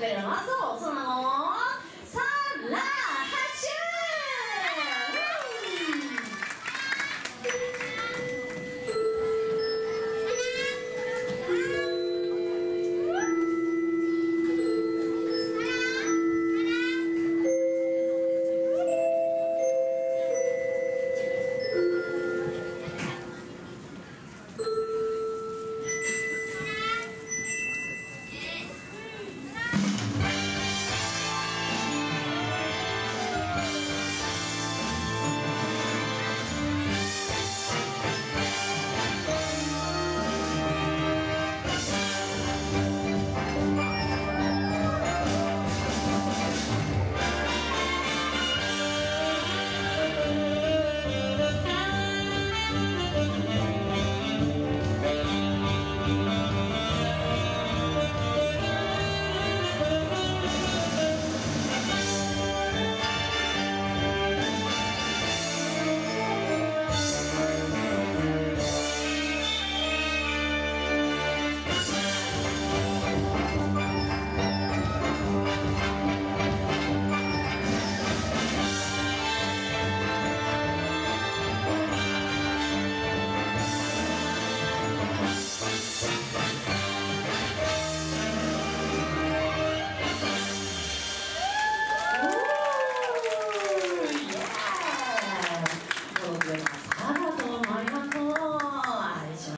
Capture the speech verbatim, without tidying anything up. Veramazzo